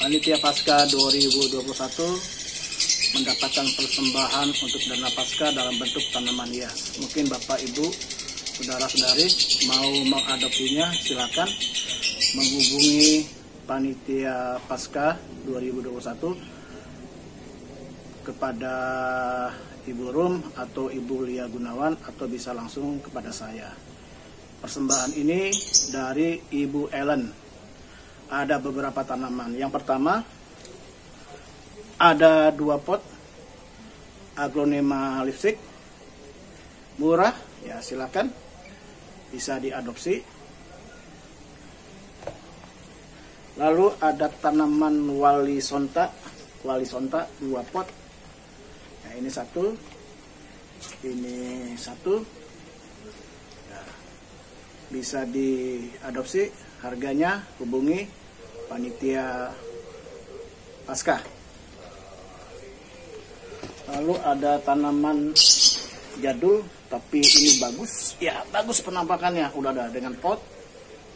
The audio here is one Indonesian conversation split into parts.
Panitia Paskah 2021 mendapatkan persembahan untuk dana Paskah dalam bentuk tanaman hias. Mungkin Bapak, Ibu, saudara-saudari mau mengadopsinya, silakan menghubungi Panitia Paskah 2021 kepada Ibu Rum atau Ibu Lia Gunawan, atau bisa langsung kepada saya. Persembahan ini dari Ibu Ellen. Ada beberapa tanaman. Yang pertama, ada 2 pot Aglonema lipstick. Murah, ya silakan, bisa diadopsi. Lalu ada tanaman wali sonta 2 pot. Nah, ini satu. Bisa diadopsi, harganya hubungi Panitia Paskah. Lalu ada tanaman jadul, tapi ini bagus, ya bagus penampakannya, udah ada dengan pot,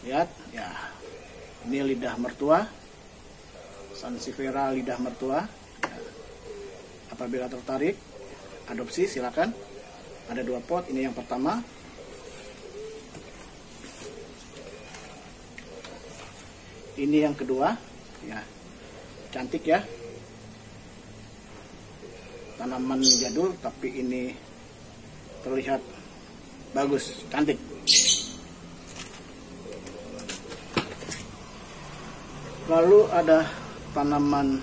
lihat, ya ini lidah mertua, Sansevieria lidah mertua, ya. Apabila tertarik, adopsi silakan. Ada 2 pot, ini yang pertama. Ini yang kedua, ya cantik ya, tanaman jadul tapi ini terlihat bagus, cantik. Lalu ada tanaman,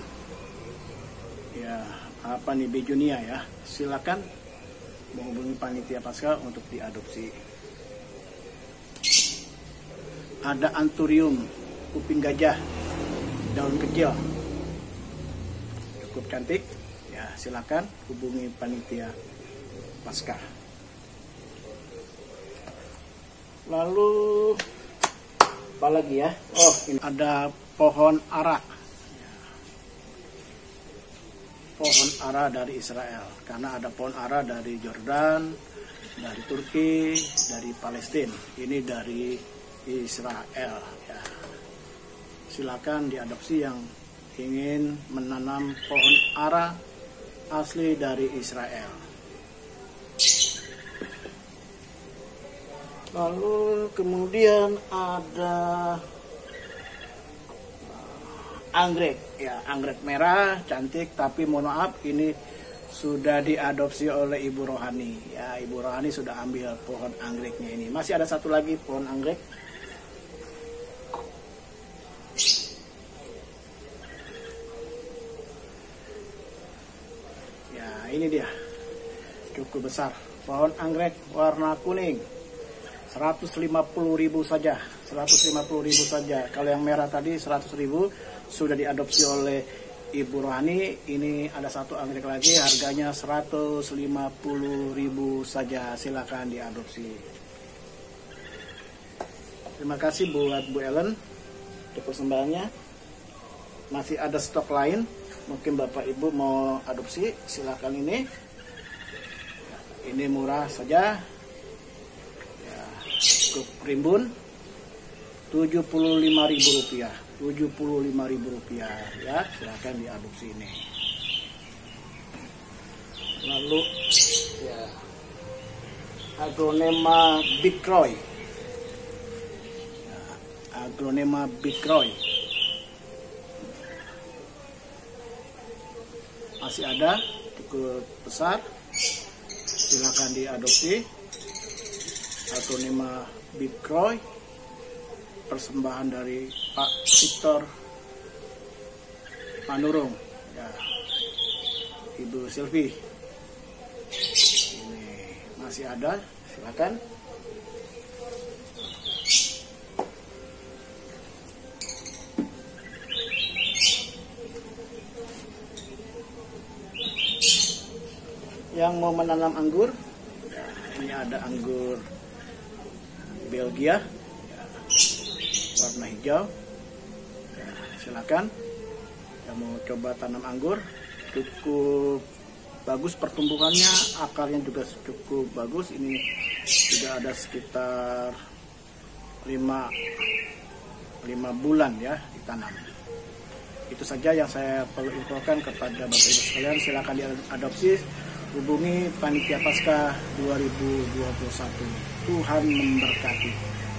ya apa nih, begonia ya, silakan menghubungi Panitia Paskah untuk diadopsi. Ada anthurium kuping gajah, daun kecil, cukup cantik, ya silakan hubungi Panitia Paskah. Lalu apa lagi ya? Oh, ini ada pohon ara, pohon ara dari Israel, karena ada pohon ara dari Jordan, dari Turki, dari Palestina, ini dari Israel ya. Silakan diadopsi yang ingin menanam pohon ara asli dari Israel. Lalu kemudian ada anggrek, ya anggrek merah cantik, tapi mohon maaf ini sudah diadopsi oleh Ibu Rohani. Ya Ibu Rohani sudah ambil pohon anggreknya ini. Masih ada 1 lagi pohon anggrek. Ini dia, cukup besar, pohon anggrek warna kuning, 150.000 saja, 150.000 saja. Kalau yang merah tadi 100.000 sudah diadopsi oleh Ibu Rohani. Ini ada 1 anggrek lagi, harganya 150.000 saja, silakan diadopsi. Terima kasih buat Bu Ellen untuk persembahannya. Masih ada stok lain. Mungkin Bapak Ibu mau adopsi, silakan ini. Ini murah saja. Ya, cukup rimbun. Rp75.000. Rp75.000 ya, silakan diadopsi ini. Lalu ya, Aglonema Bicroy. Ya, Aglonema Bicroy. Masih ada, cukup besar, silakan diadopsi. Aglonema Bicroy, persembahan dari Pak Victor Manurung, ya. Ibu Sylvie. Ini masih ada, silakan. Yang mau menanam anggur, ya, ini ada anggur Belgia, ya, warna hijau, ya, silakan. Yang mau coba tanam anggur, cukup bagus pertumbuhannya, akarnya juga cukup bagus. Ini sudah ada sekitar 5 bulan ya ditanam. Itu Itu saja yang saya perlu infokan kepada Bapak Ibu sekalian. Silakan diadopsi, hubungi Panitia Paskah 2021. Tuhan memberkati.